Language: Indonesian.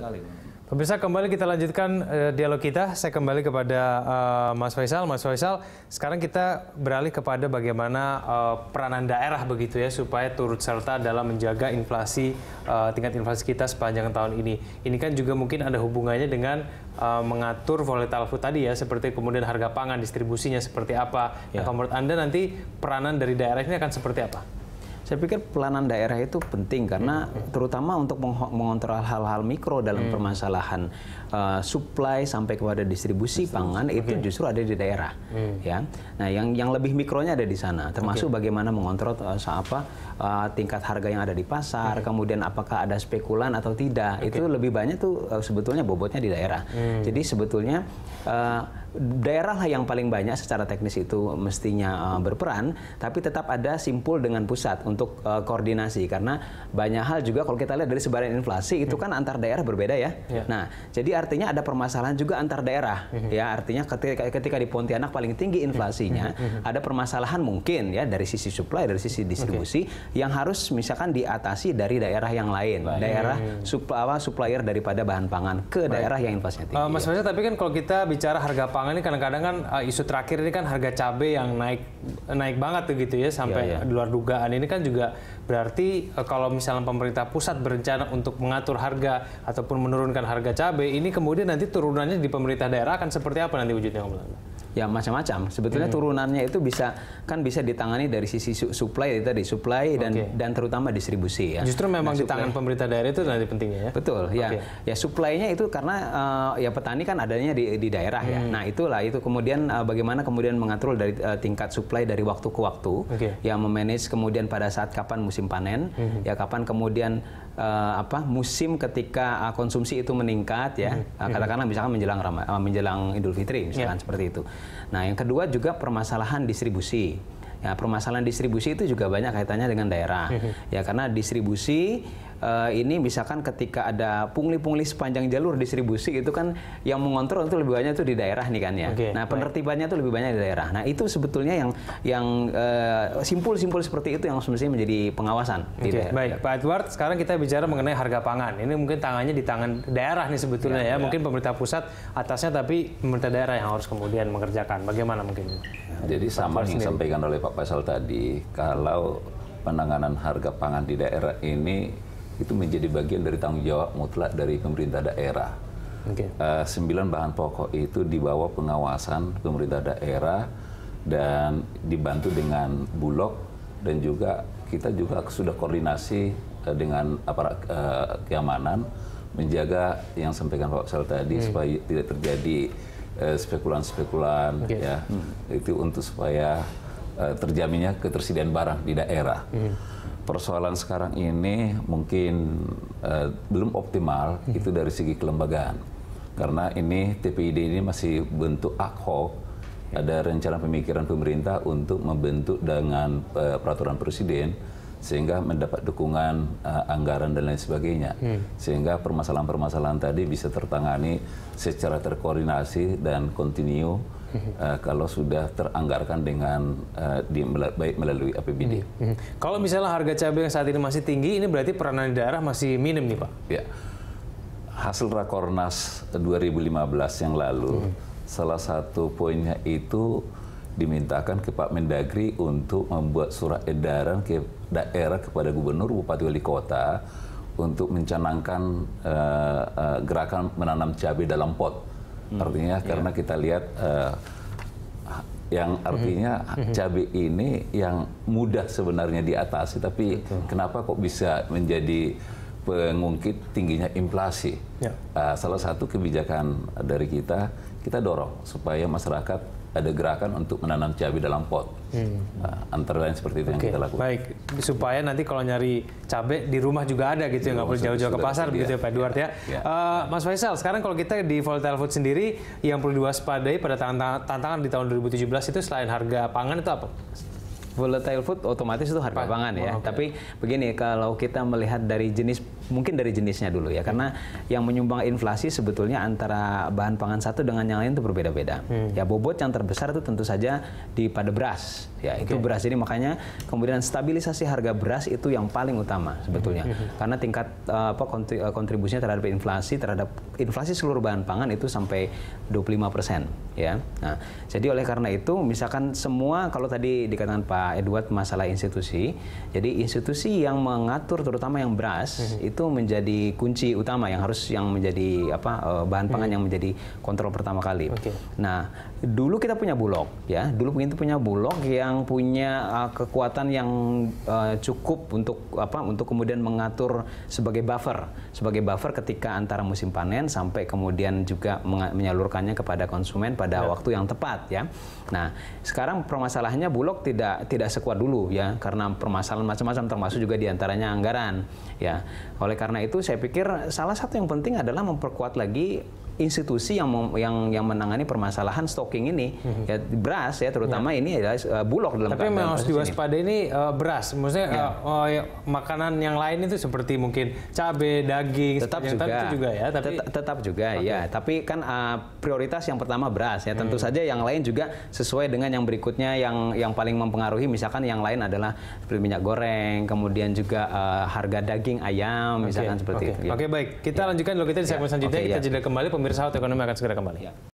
sekali. Pemirsa, kembali kita lanjutkan dialog kita. Saya kembali kepada Mas Faisal. Mas Faisal, sekarang kita beralih kepada bagaimana peranan daerah begitu ya, supaya turut serta dalam menjaga inflasi, tingkat inflasi kita sepanjang tahun ini. Ini kan juga mungkin ada hubungannya dengan mengatur volatile food tadi ya, seperti kemudian harga pangan, distribusinya seperti apa. Ya. Nah, menurut Anda nanti peranan dari daerah ini akan seperti apa? Saya pikir pelanan daerah itu penting karena terutama untuk mengontrol hal-hal mikro dalam permasalahan supply sampai kepada distribusi pangan itu justru ada di daerah. Ya. Nah, yang lebih mikronya ada di sana, termasuk bagaimana mengontrol tingkat harga yang ada di pasar, kemudian apakah ada spekulan atau tidak. Itu lebih banyak tuh sebetulnya bobotnya di daerah. Jadi sebetulnya daerahlah yang paling banyak secara teknis itu mestinya berperan, tapi tetap ada simpul dengan pusat untuk koordinasi, karena banyak hal juga kalau kita lihat dari sebaran inflasi itu kan antar daerah berbeda ya. Nah, jadi artinya ada permasalahan juga antar daerah ya, artinya ketika di Pontianak paling tinggi inflasinya, ada permasalahan mungkin ya dari sisi supply, dari sisi distribusi yang harus misalkan diatasi dari daerah yang lain, daerah supplier daripada bahan pangan ke daerah yang inflasinya tinggi. Mas Faisal, tapi kan kalau kita bicara harga pangan ini kadang-kadang kan isu terakhir ini kan harga cabai yang naik banget gitu ya sampai luar dugaan. Ini kan juga berarti kalau misalnya pemerintah pusat berencana untuk mengatur harga ataupun menurunkan harga cabai, ini kemudian nanti turunannya di pemerintah daerah akan seperti apa nanti wujudnya? Ya macam-macam. Sebetulnya turunannya itu bisa ditangani dari sisi supply tadi, supply dan terutama distribusi ya. Justru memang di tangan pemerintah daerah itu nanti pentingnya ya. Betul. Ya, ya supply-nya itu karena ya petani kan adanya di daerah ya. Nah, itu kemudian bagaimana kemudian mengatur dari tingkat supply dari waktu ke waktu, yang memanage kemudian pada saat kapan musim panen, ya kapan kemudian musim ketika konsumsi itu meningkat ya. Katakanlah misalkan menjelang Idul Fitri misalkan seperti itu. Nah, yang kedua juga permasalahan distribusi. Ya, permasalahan distribusi itu juga banyak kaitannya dengan daerah. Ya, karena distribusi ini misalkan ketika ada pungli-pungli sepanjang jalur distribusi itu kan yang mengontrol itu lebih banyak itu di daerah nih kan ya. Nah, penertibannya itu lebih banyak di daerah. Nah, itu sebetulnya yang simpul-simpul seperti itu yang semestinya menjadi pengawasan di daerah. Baik, Pak Eduard, sekarang kita bicara mengenai harga pangan. Ini mungkin tangannya di tangan daerah nih sebetulnya ya. Mungkin pemerintah pusat atasnya, tapi pemerintah daerah yang harus kemudian mengerjakan. Bagaimana mungkin? Jadi sama yang disampaikan oleh Pak Faisal tadi, kalau penanganan harga pangan di daerah ini itu menjadi bagian dari tanggung jawab mutlak dari pemerintah daerah. 9 bahan pokok itu di bawah pengawasan pemerintah daerah dan dibantu dengan Bulog, dan juga kita juga sudah koordinasi dengan aparat keamanan menjaga yang sampaikan Pak Faisal tadi supaya tidak terjadi spekulan-spekulan ya. Itu untuk supaya terjaminnya ketersediaan barang di daerah. Persoalan sekarang ini mungkin belum optimal itu dari segi kelembagaan, karena ini TPID ini masih bentuk ad hoc. Ada rencana pemikiran pemerintah untuk membentuk dengan peraturan presiden sehingga mendapat dukungan anggaran dan lain sebagainya, sehingga permasalahan-permasalahan tadi bisa tertangani secara terkoordinasi dan kontinu kalau sudah teranggarkan dengan baik melalui APBD. Kalau misalnya harga cabai yang saat ini masih tinggi, ini berarti peranan daerah masih minim nih Pak? Ya. Hasil Rakornas 2015 yang lalu, salah satu poinnya itu dimintakan ke Pak Mendagri untuk membuat surat edaran ke daerah kepada gubernur, bupati, wali kota untuk mencanangkan gerakan menanam cabai dalam pot. Artinya karena kita lihat yang artinya cabai ini yang mudah sebenarnya diatasi, tapi kenapa kok bisa menjadi pengungkit tingginya inflasi. Salah satu kebijakan dari kita dorong supaya masyarakat ada gerakan untuk menanam cabai dalam pot. Antara lain seperti itu yang kita lakukan. Baik, supaya nanti kalau nyari cabai di rumah juga ada gitu ya, nggak perlu jauh-jauh ke pasar begitu ya Pak Eduard ya. Mas Faisal, sekarang kalau kita di volatile food sendiri, yang perlu diwaspadai pada tantangan di tahun 2017 itu selain harga pangan itu apa? Volatile food otomatis itu harga pangan ya. Tapi begini, kalau kita melihat dari jenis Mungkin dari jenisnya dulu ya, karena yang menyumbang inflasi sebetulnya antara bahan pangan satu dengan yang lain itu berbeda-beda. Ya, bobot yang terbesar itu tentu saja pada beras. Ya, itu beras. Jadi makanya kemudian stabilisasi harga beras itu yang paling utama sebetulnya. Karena tingkat kontribusinya terhadap inflasi seluruh bahan pangan itu sampai 25%, ya. Nah, jadi oleh karena itu misalkan semua, kalau tadi dikatakan Pak Eduard masalah institusi, jadi institusi yang mengatur terutama yang beras itu menjadi kunci utama yang harus menjadi apa, bahan pangan yang menjadi kontrol pertama kali. Nah, dulu kita punya Bulog, ya. Dulu kita punya Bulog yang punya kekuatan yang cukup untuk apa, untuk kemudian mengatur sebagai buffer, ketika antara musim panen sampai kemudian juga menyalurkannya kepada konsumen pada waktu yang tepat, ya. Nah, sekarang permasalahannya Bulog tidak sekuat dulu, ya, karena permasalahan macam-macam termasuk juga diantaranya anggaran, ya. Oleh karena itu saya pikir salah satu yang penting adalah memperkuat lagi institusi yang menangani permasalahan stocking ini, ya, beras, ya, terutama ini adalah Bulog dalam. Tapi memang harus diwaspadai ini beras, maksudnya makanan yang lain itu seperti mungkin cabai, daging, tetap juga ya. Tapi kan prioritas yang pertama beras, ya. Tentu saja yang lain juga sesuai dengan yang berikutnya yang paling mempengaruhi, misalkan yang lain adalah seperti minyak goreng, kemudian juga harga daging ayam, misalkan seperti itu. Baik, kita lanjutkan dulu kita di segmen selanjutnya. Kita jeda kembali. Pemirsa, Hot Ekonomi akan segera kembali.